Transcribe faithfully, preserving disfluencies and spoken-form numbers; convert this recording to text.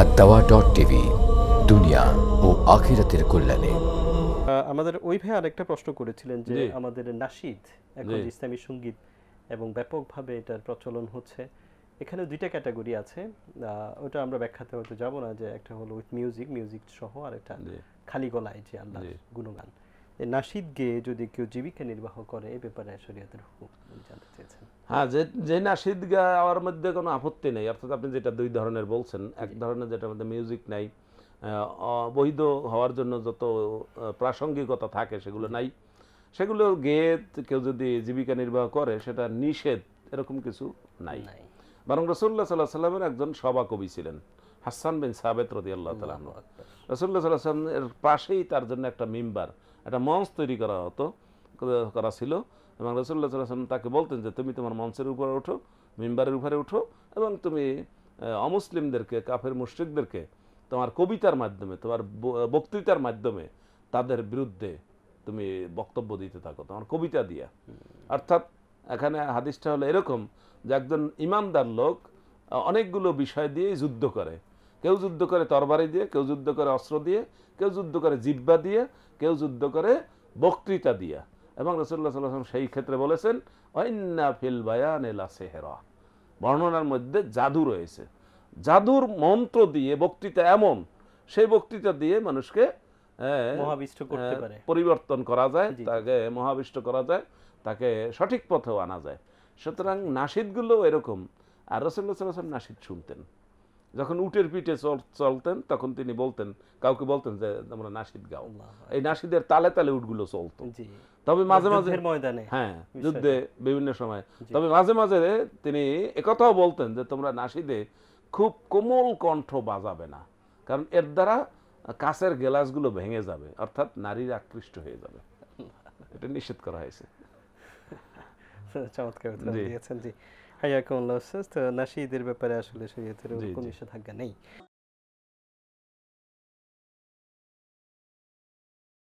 আদ-দাওয়া dot TV দুনিয়া ও আখিরাতের কল্যাণে। আমাদের ওই ভাই আরেকটা প্রশ্ন করেছিলেন যে আমাদের নাশিদ এখন ইসলামী সঙ্গীত এবং ব্যাপকভাবে এটার প্রচলন হচ্ছে, এখানে দুইটা ক্যাটাগরি আছে, ওটা আমরা ব্যাখ্যাতে হয়তো যাব না, যে একটা হলো উইথ মিউজিক মিউজিক সহ, আর একটা খালি গলায় যে আল্লাহর গুণগান। এই নাশিদ গেয়ে যদি কেউ জীবিকা নির্বাহ করে এই ব্যাপারে শরীয়তের হুকুম জানতে চেয়েছেন। হ্যাঁ, যে যে নাশিদ গাওয়ার মধ্যে কোনো আপত্তি নেই, অর্থাৎ আপনি যেটা দুই ধরনের বলছেন, এক ধরনের যেটার মধ্যে মিউজিক নাই, বৈধ হওয়ার জন্য যত প্রাসঙ্গিকতা থাকে সেগুলো নাই, সেগুলো গেয়ে কেউ যদি জীবিকা নির্বাহ করে সেটা নিষেধ এরকম কিছু নাই। বরং রাসূলুল্লাহ সাল্লাল্লাহু আলাইহি ওয়াসাল্লামের একজন সভা কবি ছিলেন হাসান বিন সাবিত রাদিয়াল্লাহু তাআলা আনহু। রাসূলুল্লাহ সাল্লাল্লাহু আলাইহি ওয়াসাল্লাম এর পাশেই তার জন্য একটা মিম্বার, একটা মঞ্চ তৈরি করা হতো করা ছিল, এবং রাসূলুল্লাহ সাল্লাল্লাহু আলাইহি ওয়াসাল্লাম তাকে বলতেন যে তুমি তোমার মঞ্চের উপরে ওঠো, মিম্বারের উপরে উঠো, এবং তুমি অমুসলিমদেরকে, কাফের মুশরিকদেরকে তোমার কবিতার মাধ্যমে, তোমার বক্তৃতার মাধ্যমে তাদের বিরুদ্ধে তুমি বক্তব্য দিতে থাকো, তোমার কবিতা দিয়া। অর্থাৎ এখানে হাদিসটা হলো এরকম যে একজন ইমানদার লোক অনেকগুলো বিষয় দিয়ে যুদ্ধ করে, কেউ যুদ্ধ করে তরবারি দিয়ে, কেউ যুদ্ধ করে অস্ত্র দিয়ে, কেউ যুদ্ধ করে জিহ্বা দিয়ে, কেউ যুদ্ধ করে বক্তৃতা দিয়া। এবং রাসূলুল্লাহ সাল্লাল্লাহু আলাইহি ওয়াসাল্লাম সেই ক্ষেত্রে বলেছেন ওয়াইন্না ফিল বায়ানি লা সিহরা, বর্ণনার মধ্যে জাদু রয়েছে, জাদুর মন্ত্র দিয়ে বক্তৃতা এমন, সেই বক্তৃতা দিয়ে মানুষকে মহাবিষ্ট করতে পারে, পরিবর্তন করা যায়, তাকে মহাবিষ্ট করা যায়, তাকে সঠিক পথেও আনা যায়। সুতরাং নাশিদগুলো এরকম। আর রাসূলুল্লাহ সাল্লাল্লাহু আলাইহি ওয়াসাল্লাম নাশিদ শুনতেন, যখন উটের পিঠে চলতেন তখন তিনি বলতেন, কাউকে বলতেন যে তোমরা নাশিদ গাও, এই নাশিদের তালে তালে উটগুলো চলতো। তবে মাঝে মাঝে ময়দানে, হ্যাঁ, যুদ্ধে বিভিন্ন সময়, তবে মাঝে মাঝে তিনি একথাও বলতেন যে তোমরা নাশিদে খুব কোমল কণ্ঠ বাজাবে না, কারণ এর দ্বারা কাঁচের গ্লাসগুলো ভেঙে যাবে, অর্থাৎ নারীরা আকৃষ্ট হয়ে যাবে, এটা নিষেধ করা হয়েছে। চমৎকার উত্তর দিয়েছেন। জি, হাইয়াকুমুল্লাহ। নাশিদের ব্যাপারে আসলে শরীয়তের কোনো নিষেধাজ্ঞা নেই।